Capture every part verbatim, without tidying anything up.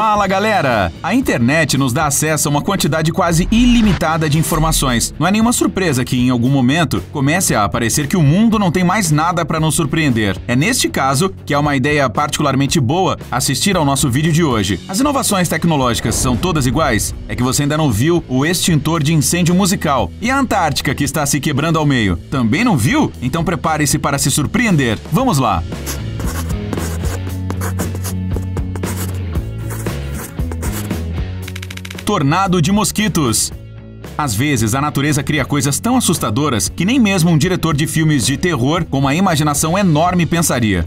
Fala galera! A internet nos dá acesso a uma quantidade quase ilimitada de informações. Não é nenhuma surpresa que em algum momento comece a aparecer que o mundo não tem mais nada para nos surpreender. É neste caso que é uma ideia particularmente boa assistir ao nosso vídeo de hoje. As inovações tecnológicas são todas iguais? É que você ainda não viu o extintor de incêndio musical e a Antártica que está se quebrando ao meio. Também não viu? Então prepare-se para se surpreender. Vamos lá! Tornado de mosquitos. Às vezes, a natureza cria coisas tão assustadoras que nem mesmo um diretor de filmes de terror com uma imaginação enorme pensaria.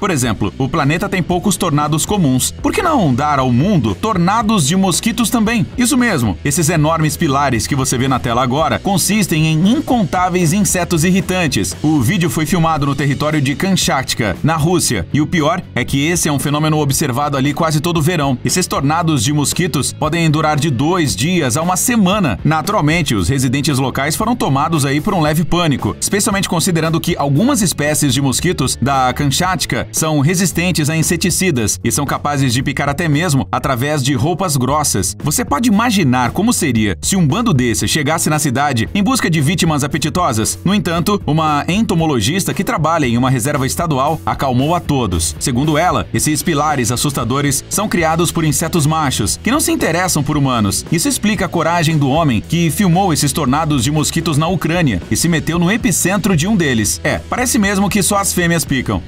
Por exemplo, o planeta tem poucos tornados comuns. Por que não dar ao mundo tornados de mosquitos também? Isso mesmo, esses enormes pilares que você vê na tela agora consistem em incontáveis insetos irritantes. O vídeo foi filmado no território de Kamchatka, na Rússia, e o pior é que esse é um fenômeno observado ali quase todo o verão. Esses tornados de mosquitos podem durar de dois dias a uma semana. Naturalmente, os residentes locais foram tomados aí por um leve pânico, especialmente considerando que algumas espécies de mosquitos da Kamchatka são resistentes a inseticidas e são capazes de picar até mesmo através de roupas grossas. Você pode imaginar como seria se um bando desse chegasse na cidade em busca de vítimas apetitosas? No entanto, uma entomologista que trabalha em uma reserva estadual acalmou a todos. Segundo ela, esses pilares assustadores são criados por insetos machos, que não se interessam por humanos. Isso explica a coragem do homem que filmou esses tornados de mosquitos na Ucrânia e se meteu no epicentro de um deles. É, parece mesmo que só as fêmeas picam.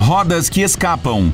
Rodas que escapam.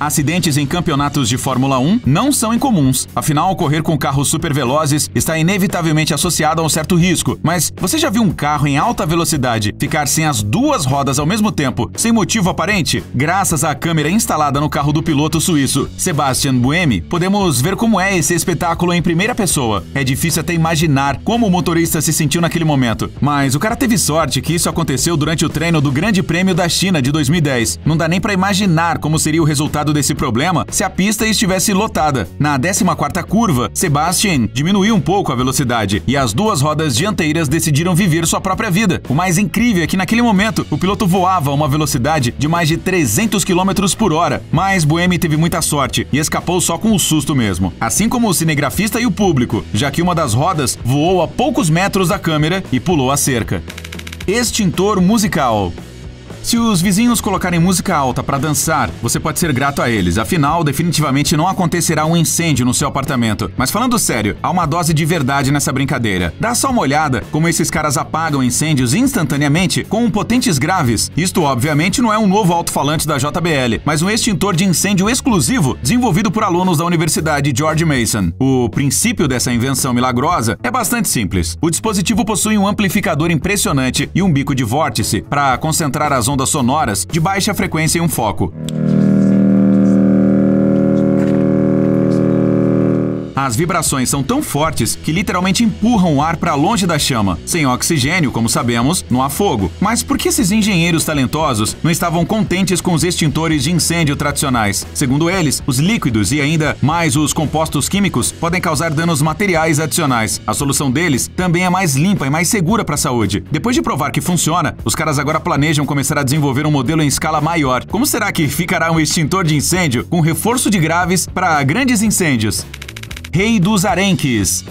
Acidentes em campeonatos de Fórmula um não são incomuns. Afinal, correr com carros supervelozes está inevitavelmente associado a um certo risco. Mas você já viu um carro em alta velocidade ficar sem as duas rodas ao mesmo tempo, sem motivo aparente? Graças à câmera instalada no carro do piloto suíço Sebastian Buemi, podemos ver como é esse espetáculo em primeira pessoa. É difícil até imaginar como o motorista se sentiu naquele momento. Mas o cara teve sorte que isso aconteceu durante o treino do Grande Prêmio da China de dois mil e dez. Não dá nem para imaginar como seria o resultado desse problema se a pista estivesse lotada. Na décima quarta curva, Sebastian diminuiu um pouco a velocidade e as duas rodas dianteiras decidiram viver sua própria vida. O mais incrível é que naquele momento o piloto voava a uma velocidade de mais de trezentos quilômetros por hora, mas Buemi teve muita sorte e escapou só com o susto mesmo. Assim como o cinegrafista e o público, já que uma das rodas voou a poucos metros da câmera e pulou a cerca. Extintor musical. Se os vizinhos colocarem música alta para dançar, você pode ser grato a eles. Afinal, definitivamente não acontecerá um incêndio no seu apartamento. Mas falando sério, há uma dose de verdade nessa brincadeira. Dá só uma olhada como esses caras apagam incêndios instantaneamente com potentes graves. Isto, obviamente, não é um novo alto-falante da J B L, mas um extintor de incêndio exclusivo desenvolvido por alunos da Universidade George Mason. O princípio dessa invenção milagrosa é bastante simples. O dispositivo possui um amplificador impressionante e um bico de vórtice para concentrar as ondas ondas sonoras de baixa frequência em um foco. As vibrações são tão fortes que literalmente empurram o ar para longe da chama. Sem oxigênio, como sabemos, não há fogo. Mas por que esses engenheiros talentosos não estavam contentes com os extintores de incêndio tradicionais? Segundo eles, os líquidos e ainda mais os compostos químicos podem causar danos materiais adicionais. A solução deles também é mais limpa e mais segura para a saúde. Depois de provar que funciona, os caras agora planejam começar a desenvolver um modelo em escala maior. Como será que ficará um extintor de incêndio com reforço de graves para grandes incêndios? Rei dos Arenques.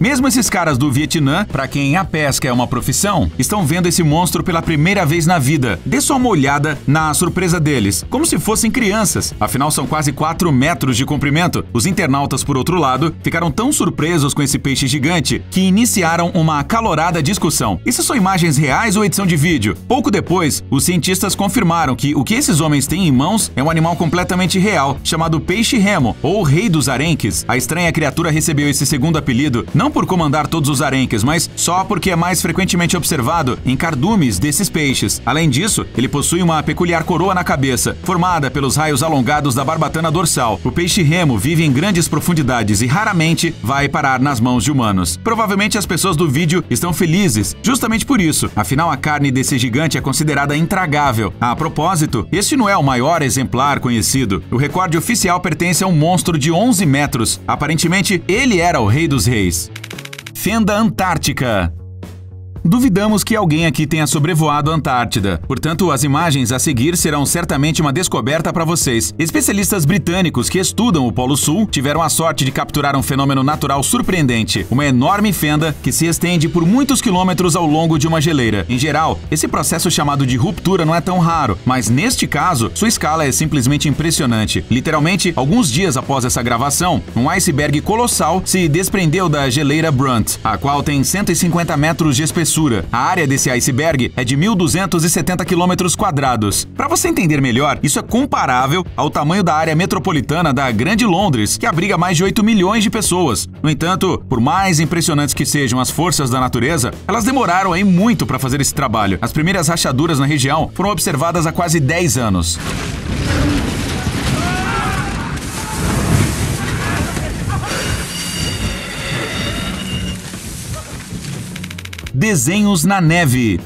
Mesmo esses caras do Vietnã, para quem a pesca é uma profissão, estão vendo esse monstro pela primeira vez na vida. Dê só uma olhada na surpresa deles, como se fossem crianças. Afinal, são quase quatro metros de comprimento. Os internautas, por outro lado, ficaram tão surpresos com esse peixe gigante que iniciaram uma acalorada discussão. Isso são imagens reais ou edição de vídeo? Pouco depois, os cientistas confirmaram que o que esses homens têm em mãos é um animal completamente real, chamado peixe-remo, ou Rei dos Arenques. A estranha criatura recebeu esse segundo apelido, não Não por comandar todos os arenques, mas só porque é mais frequentemente observado em cardumes desses peixes. Além disso, ele possui uma peculiar coroa na cabeça, formada pelos raios alongados da barbatana dorsal. O peixe-remo vive em grandes profundidades e raramente vai parar nas mãos de humanos. Provavelmente as pessoas do vídeo estão felizes, justamente por isso. Afinal, a carne desse gigante é considerada intragável. A propósito, este não é o maior exemplar conhecido. O recorde oficial pertence a um monstro de onze metros. Aparentemente, ele era o rei dos reis. Fenda Antártica. Duvidamos que alguém aqui tenha sobrevoado a Antártida, portanto as imagens a seguir serão certamente uma descoberta para vocês. Especialistas britânicos que estudam o Polo Sul tiveram a sorte de capturar um fenômeno natural surpreendente, uma enorme fenda que se estende por muitos quilômetros ao longo de uma geleira. Em geral, esse processo chamado de ruptura não é tão raro, mas neste caso, sua escala é simplesmente impressionante. Literalmente, alguns dias após essa gravação, um iceberg colossal se desprendeu da geleira Brunt, a qual tem cento e cinquenta metros de espessura. A área desse iceberg é de mil duzentos e setenta quilômetros quadrados. Para você entender melhor, isso é comparável ao tamanho da área metropolitana da Grande Londres, que abriga mais de oito milhões de pessoas. No entanto, por mais impressionantes que sejam as forças da natureza, elas demoraram aí muito para fazer esse trabalho. As primeiras rachaduras na região foram observadas há quase dez anos. Desenhos na neve.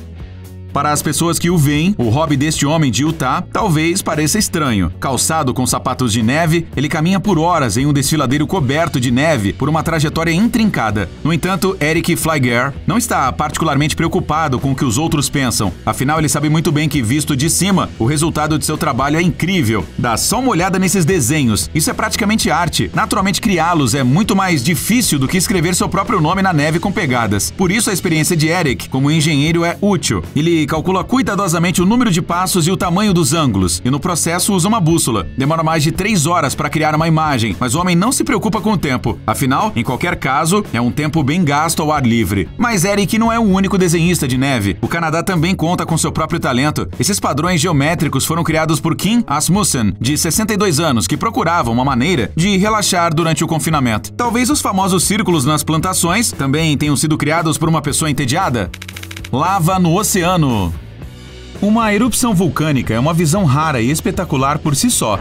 Para as pessoas que o veem, o hobby deste homem de Utah talvez pareça estranho. Calçado com sapatos de neve, ele caminha por horas em um desfiladeiro coberto de neve por uma trajetória intrincada. No entanto, Eric Flygare não está particularmente preocupado com o que os outros pensam. Afinal, ele sabe muito bem que, visto de cima, o resultado de seu trabalho é incrível. Dá só uma olhada nesses desenhos. Isso é praticamente arte. Naturalmente, criá-los é muito mais difícil do que escrever seu próprio nome na neve com pegadas. Por isso, a experiência de Eric como engenheiro é útil. Ele calcula cuidadosamente o número de passos e o tamanho dos ângulos, e no processo usa uma bússola. Demora mais de três horas para criar uma imagem, mas o homem não se preocupa com o tempo. Afinal, em qualquer caso, é um tempo bem gasto ao ar livre. Mas Eric não é o único desenhista de neve. O Canadá também conta com seu próprio talento. Esses padrões geométricos foram criados por Kim Asmussen, de sessenta e dois anos, que procurava uma maneira de relaxar durante o confinamento. Talvez os famosos círculos nas plantações também tenham sido criados por uma pessoa entediada. Lava no oceano. Uma erupção vulcânica é uma visão rara e espetacular por si só.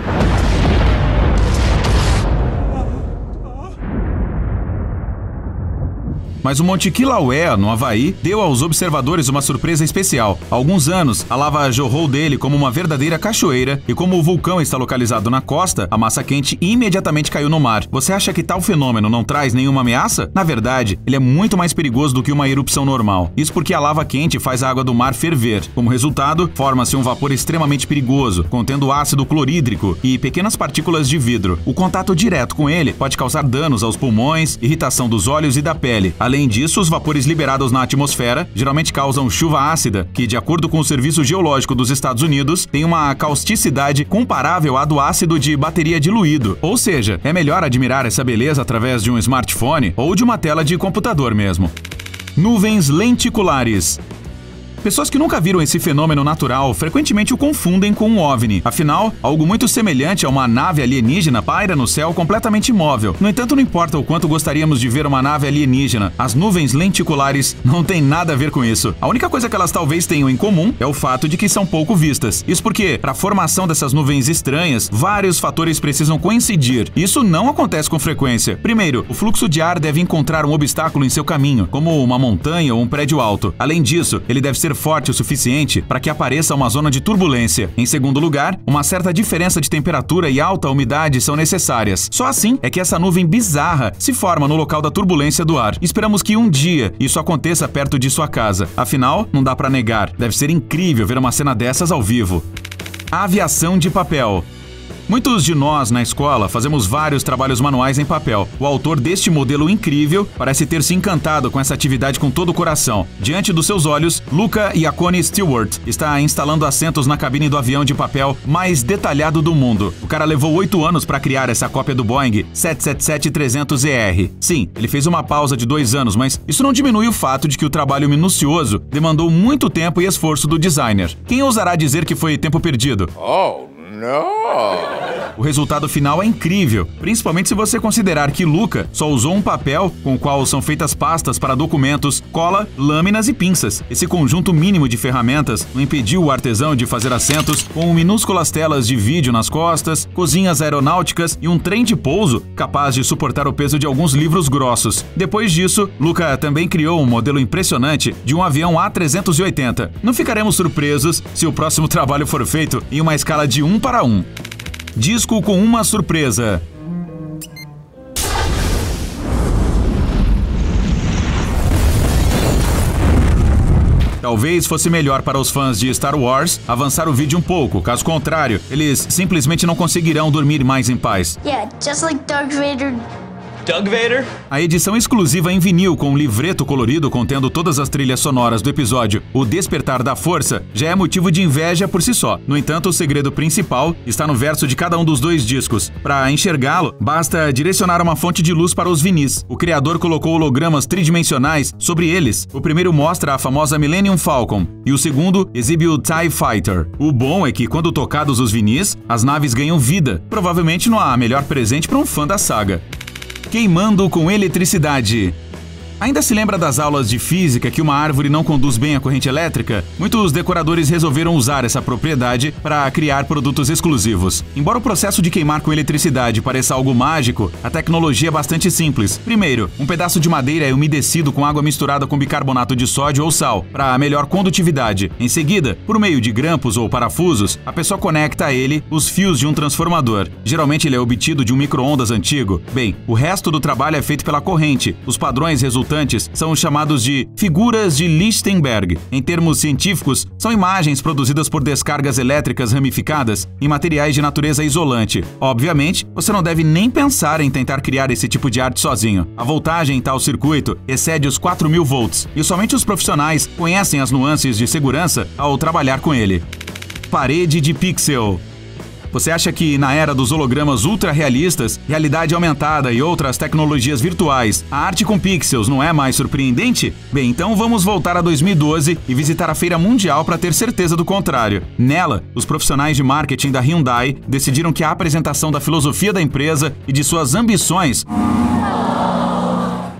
Mas o Monte Kilauea, no Havaí, deu aos observadores uma surpresa especial. Há alguns anos, a lava jorrou dele como uma verdadeira cachoeira, e como o vulcão está localizado na costa, a massa quente imediatamente caiu no mar. Você acha que tal fenômeno não traz nenhuma ameaça? Na verdade, ele é muito mais perigoso do que uma erupção normal. Isso porque a lava quente faz a água do mar ferver. Como resultado, forma-se um vapor extremamente perigoso, contendo ácido clorídrico e pequenas partículas de vidro. O contato direto com ele pode causar danos aos pulmões, irritação dos olhos e da pele. Além disso, os vapores liberados na atmosfera geralmente causam chuva ácida, que, de acordo com o Serviço Geológico dos Estados Unidos, tem uma causticidade comparável à do ácido de bateria diluído. Ou seja, é melhor admirar essa beleza através de um smartphone ou de uma tela de computador mesmo. Nuvens lenticulares. Pessoas que nunca viram esse fenômeno natural frequentemente o confundem com um OVNI. Afinal, algo muito semelhante a uma nave alienígena paira no céu completamente imóvel. No entanto, não importa o quanto gostaríamos de ver uma nave alienígena, as nuvens lenticulares não têm nada a ver com isso. A única coisa que elas talvez tenham em comum é o fato de que são pouco vistas. Isso porque, para a formação dessas nuvens estranhas, vários fatores precisam coincidir. Isso não acontece com frequência. Primeiro, o fluxo de ar deve encontrar um obstáculo em seu caminho, como uma montanha ou um prédio alto. Além disso, ele deve ser forte o suficiente para que apareça uma zona de turbulência. Em segundo lugar, uma certa diferença de temperatura e alta umidade são necessárias. Só assim é que essa nuvem bizarra se forma no local da turbulência do ar. Esperamos que um dia isso aconteça perto de sua casa. Afinal, não dá para negar, deve ser incrível ver uma cena dessas ao vivo. Aviação de papel. Muitos de nós, na escola, fazemos vários trabalhos manuais em papel. O autor deste modelo incrível parece ter se encantado com essa atividade com todo o coração. Diante dos seus olhos, Luca Iacone Stewart está instalando assentos na cabine do avião de papel mais detalhado do mundo. O cara levou oito anos para criar essa cópia do Boeing sete sete sete trezentos E R. Sim, ele fez uma pausa de dois anos, mas isso não diminui o fato de que o trabalho minucioso demandou muito tempo e esforço do designer. Quem ousará dizer que foi tempo perdido? Oh, não! O resultado final é incrível, principalmente se você considerar que Luca só usou um papel com o qual são feitas pastas para documentos, cola, lâminas e pinças. Esse conjunto mínimo de ferramentas não impediu o artesão de fazer assentos com minúsculas telas de vídeo nas costas, cozinhas aeronáuticas e um trem de pouso capaz de suportar o peso de alguns livros grossos. Depois disso, Luca também criou um modelo impressionante de um avião A trezentos e oitenta. Não ficaremos surpresos se o próximo trabalho for feito em uma escala de um para um. Disco com uma surpresa. Talvez fosse melhor para os fãs de Star Wars avançar o vídeo um pouco, caso contrário, eles simplesmente não conseguirão dormir mais em paz. Yeah, just like Darth Vader. Doug Vader. A edição exclusiva em vinil com um livreto colorido contendo todas as trilhas sonoras do episódio O Despertar da Força já é motivo de inveja por si só. No entanto, o segredo principal está no verso de cada um dos dois discos. Para enxergá-lo, basta direcionar uma fonte de luz para os vinis. O criador colocou hologramas tridimensionais sobre eles. O primeiro mostra a famosa Millennium Falcon e o segundo exibe o TIE Fighter. O bom é que quando tocados os vinis, as naves ganham vida. Provavelmente não há melhor presente para um fã da saga. Queimando com eletricidade. Ainda se lembra das aulas de física que uma árvore não conduz bem a corrente elétrica? Muitos decoradores resolveram usar essa propriedade para criar produtos exclusivos. Embora o processo de queimar com eletricidade pareça algo mágico, a tecnologia é bastante simples. Primeiro, um pedaço de madeira é umedecido com água misturada com bicarbonato de sódio ou sal, para melhor condutividade. Em seguida, por meio de grampos ou parafusos, a pessoa conecta a ele os fios de um transformador. Geralmente ele é obtido de um micro-ondas antigo. Bem, o resto do trabalho é feito pela corrente. Os padrões resultantes são chamados de figuras de Lichtenberg. Em termos científicos, são imagens produzidas por descargas elétricas ramificadas em materiais de natureza isolante. Obviamente, você não deve nem pensar em tentar criar esse tipo de arte sozinho. A voltagem em tal circuito excede os quatro mil volts, e somente os profissionais conhecem as nuances de segurança ao trabalhar com ele. Parede de pixel. Você acha que, na era dos hologramas ultra-realistas, realidade aumentada e outras tecnologias virtuais, a arte com pixels não é mais surpreendente? Bem, então vamos voltar a dois mil e doze e visitar a Feira Mundial para ter certeza do contrário. Nela, os profissionais de marketing da Hyundai decidiram que a apresentação da filosofia da empresa e de suas ambições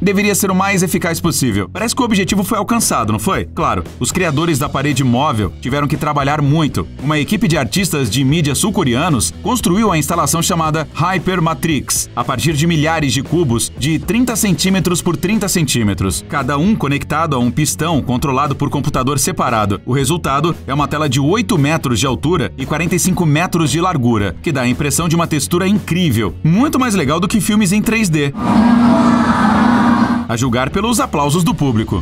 deveria ser o mais eficaz possível. Parece que o objetivo foi alcançado, não foi? Claro, os criadores da parede móvel tiveram que trabalhar muito. Uma equipe de artistas de mídia sul-coreanos construiu a instalação chamada Hyper Matrix, a partir de milhares de cubos de trinta centímetros por trinta centímetros, cada um conectado a um pistão controlado por computador separado. O resultado é uma tela de oito metros de altura e quarenta e cinco metros de largura, que dá a impressão de uma textura incrível, muito mais legal do que filmes em três D. A julgar pelos aplausos do público.